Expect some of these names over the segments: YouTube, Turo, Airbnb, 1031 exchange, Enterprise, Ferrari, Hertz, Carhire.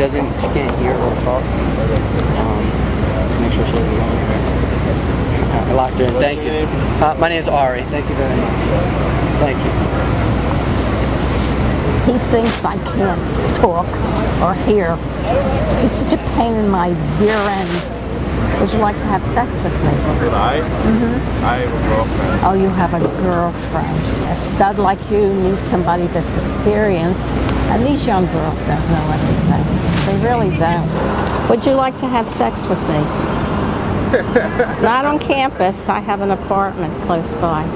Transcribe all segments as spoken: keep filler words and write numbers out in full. doesn't, she can't hear or talk, um, to make sure she doesn't go anywhere. I locked her in. Thank you. Uh, my name's Ari. Thank you very much. Thank you. He thinks I can't talk or hear. He's such a pain in my rear end. Would you like to have sex with me? Did I? Mm-hmm. I have a girlfriend. Oh, you have a girlfriend. A stud like you needs somebody that's experienced. And these young girls don't know anything. They really don't. Would you like to have sex with me? Not on campus. I have an apartment close by. You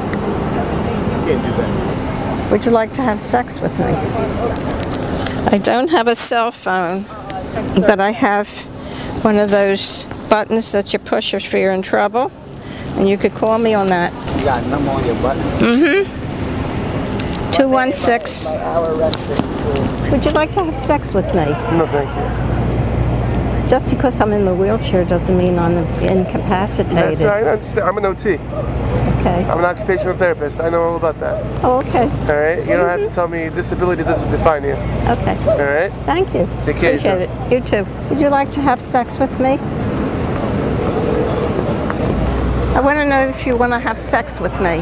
can't do that. Would you like to have sex with me? I don't have a cell phone, but I have one of those buttons that you push if you're in trouble, and you could call me on that. You got a number on your button? Mm-hmm. two one six. Would you like to have sex with me? No, thank you. Just because I'm in the wheelchair doesn't mean I'm incapacitated. That's, I understand. I'm an O T. Okay. I'm an occupational therapist. I know all about that. Oh, okay. All right. You mm-hmm. don't have to tell me disability doesn't define you. Okay. All right. Thank you. Take care of yourself. You too. Would you like to have sex with me? I want to know if you want to have sex with me.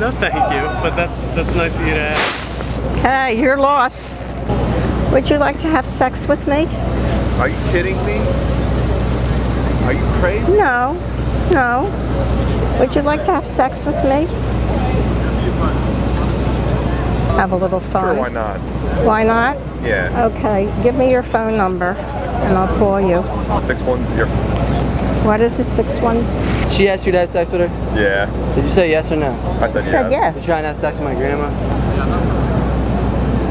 No, thank you, but that's that's nice of you to ask. Hey, you're lost. Would you like to have sex with me? Are you kidding me? Are you crazy? No, no. Would you like to have sex with me? Have a little fun. Sure, why not? Why not? Yeah. Okay, give me your phone number, and I'll call you. six one zero. What is it, six one? She asked you to have sex with her? Yeah. Did you say yes or no? I said yes. Said yes. Did you try and have sex with my grandma?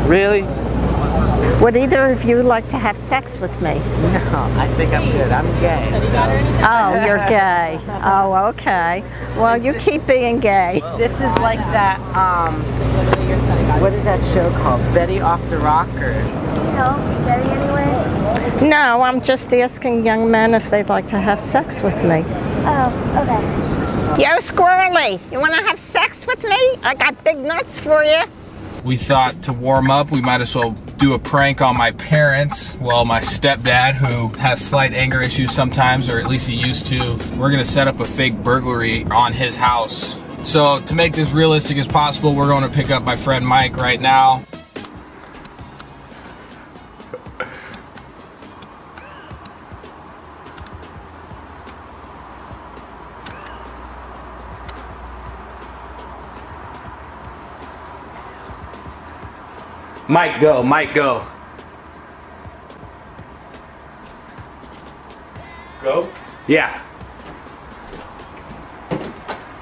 Really? Would either of you like to have sex with me? No, I think I'm good. I'm gay. Oh, you're gay. Oh, okay. Well, you keep being gay. This is like that, um, what is that show called? Betty Off the Rocker. No, Betty anyway? No, I'm just asking young men if they'd like to have sex with me. Oh, okay. Yo, Squirrely, you want to have sex with me? I got big nuts for you. We thought to warm up, we might as well do a prank on my parents. Well, my stepdad, who has slight anger issues sometimes, or at least he used to. We're going to set up a fake burglary on his house. So to make this realistic as possible, we're going to pick up my friend Mike right now. Mike, go. Mike, go. Go? Yeah.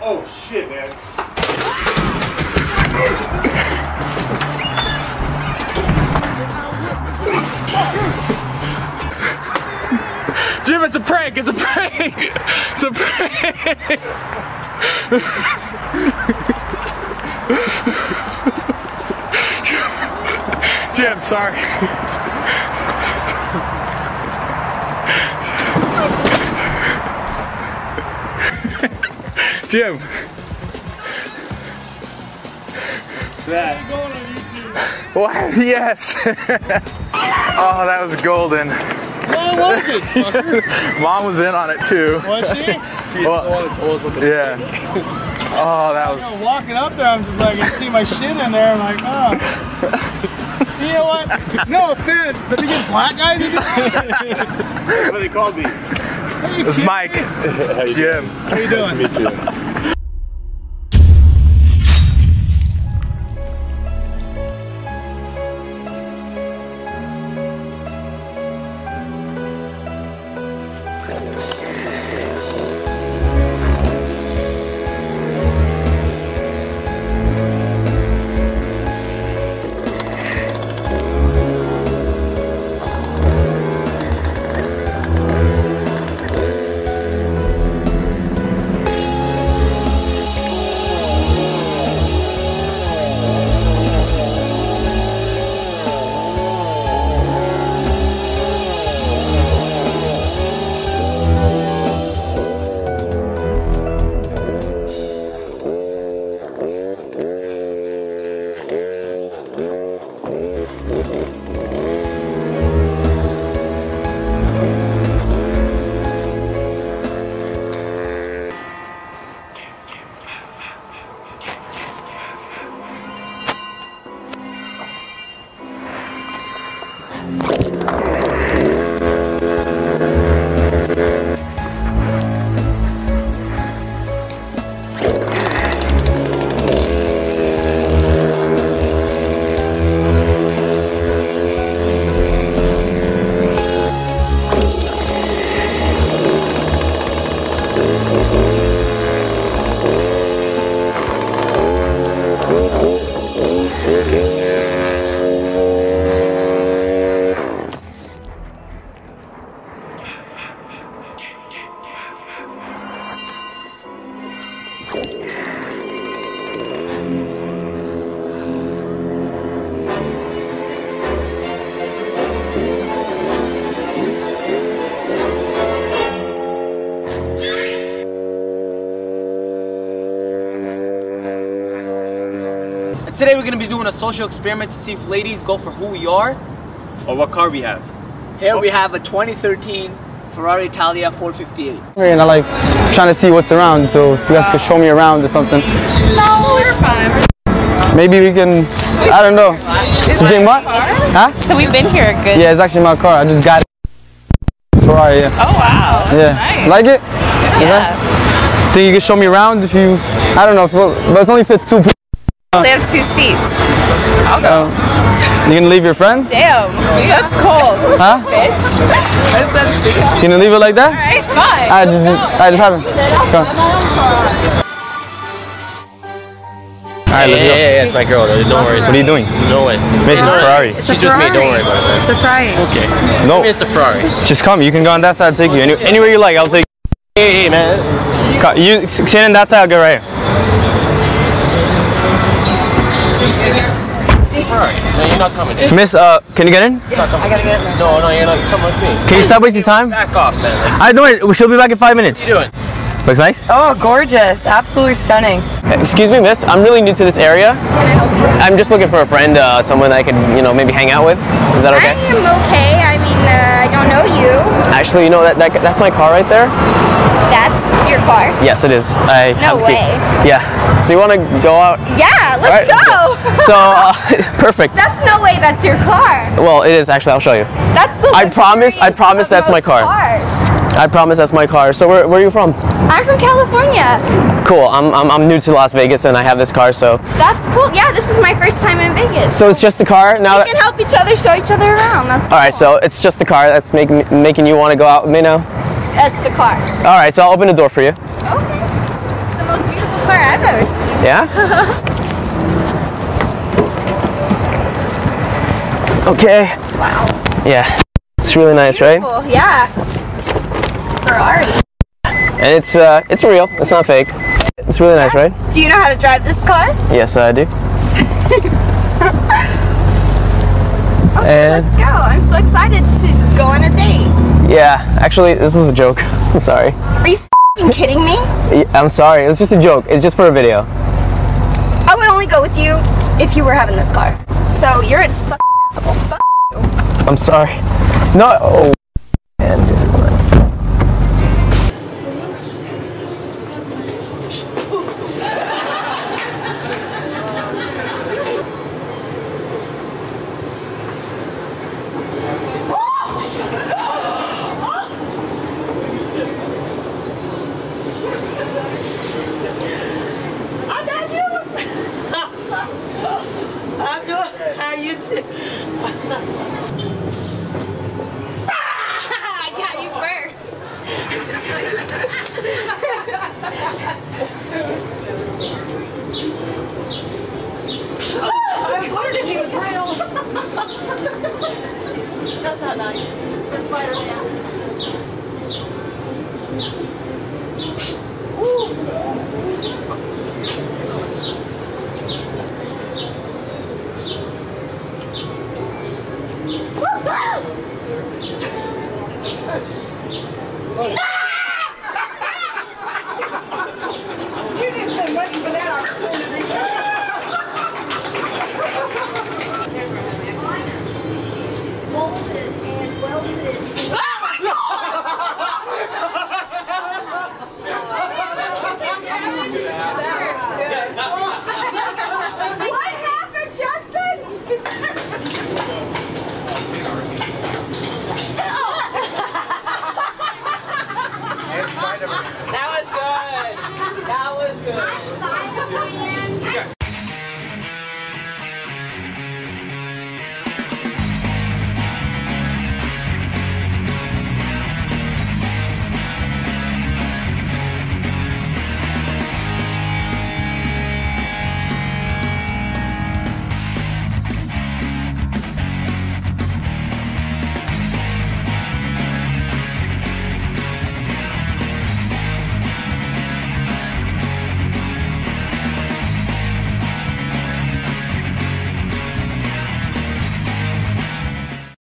Oh, shit, man. Jim, it's a prank. It's a prank. It's a prank. Jim, sorry. Jim. That. Going on YouTube? What? Yes. Oh, that was golden. Why was it, fucker? Mom was in on it too. Was she? She's well, old, old yeah. Oh, that was. You know, walking up there, I'm just like, I see my shit in there. I'm like, oh. You know what? No offense, but they get black guys. What they called me? It was Mike. How you Jim. Doing? How you doing? Nice to meet you. Today we're going to be doing a social experiment to see if ladies go for who we are or what car we have. Here we have a twenty thirteen Ferrari Italia four fifty-eight. And I like trying to see what's around, so if you guys could show me around or something. No, we're fine. Maybe we can, I don't know. Is you think what? Huh? So we've been here a good... Yeah, it's actually my car. I just got it. Ferrari, yeah. Oh, wow. That's yeah. Nice. Like it? Yeah. Okay. Think you can show me around if you, I don't know, if we'll, but it's only fit two people. They have two seats. I'll go. Uh, you gonna leave your friend? Damn, that's cold. Huh? Bitch. You gonna leave it like that? Alright, fine. I just, I just have it. Alright, let's go. Yeah, yeah, yeah, it's my girl. No worries. What are you doing? No way. It's a Ferrari. She's with me, don't worry about it. It's a Ferrari. Okay. No. It's a Ferrari. Just come. You can go on that side, I'll take you. Any, anywhere you like, I'll take you. Hey, hey, man. You stand on that side, I'll go right here. Alright, no, you're not coming in. Miss, uh, can you get in? Yeah, I gotta get in. No, no, you're not coming with me. Can you stop wasting time? Back off, man. Let's I don't know, she'll be back in five minutes. What are you doing? Looks nice? Oh, gorgeous. Absolutely stunning. Excuse me, miss. I'm really new to this area. Can I help you? I'm just looking for a friend, uh, someone that I could, you know, maybe hang out with. Is that okay? I am okay. I mean, uh, I don't know you. Actually, you know, that, that that's my car right there. That's your car? Yes, it is. I no way. Key. Yeah. So you want to go out? Yeah, let's right. go. So, uh, perfect. That's no way that's your car. Well, it is. Actually, I'll show you. That's the I promise, I promise that's my car. Cars. I promise that's my car. So where, where are you from? I'm from California. Cool. I'm, I'm, I'm new to Las Vegas and I have this car, so. That's cool. Yeah, this is my first time in Vegas. So it's just the car? Now we can help each other, show each other around. That's cool. All right, so it's just the car that's make, making you want to go out with me now? That's the car. All right, so I'll open the door for you. Okay. It's the most beautiful car I've ever seen. Yeah? Okay. Wow. Yeah. It's really nice, beautiful. Right? Yeah. Ferrari. And it's uh, it's real. It's not fake. It's really nice, right? Do you know how to drive this car? Yes, I do. Okay, and let's go. I'm so excited to go on a date. Yeah, actually, this was a joke. I'm sorry. Are you f***ing kidding me? I'm sorry. It was just a joke. It's just for a video. I would only go with you if you were having this car. So you're a f***ing asshole. F*** you. I'm sorry. No. Oh, man. How you do?